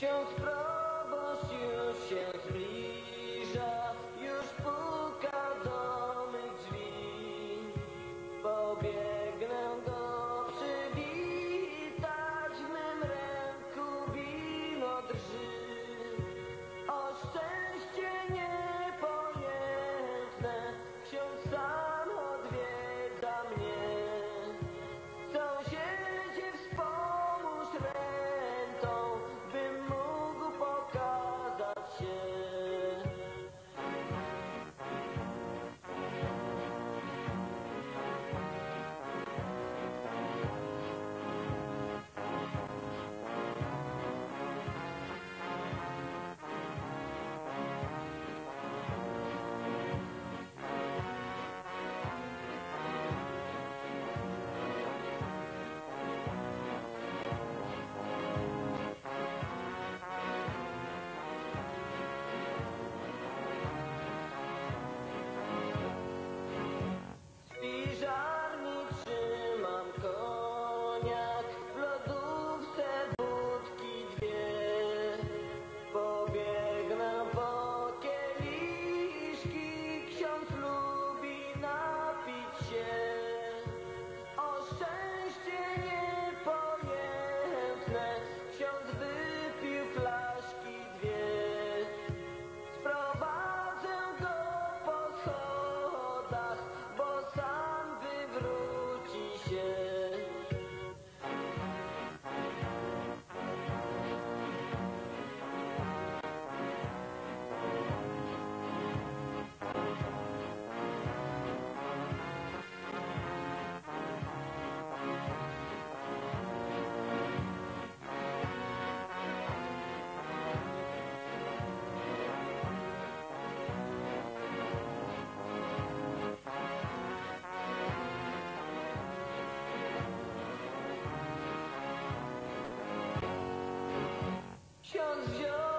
Ksiądz proboszcz już się zbliża, już puka do mych drzwi. Pobiegnę go przywitać, w mym ręku wino drży. O szczęście niepojętne, ksiądz sam odwiedza mnie. Sąsiedzie, wspomóż ręką, bym mógł pokazać się. Ksiądz wziął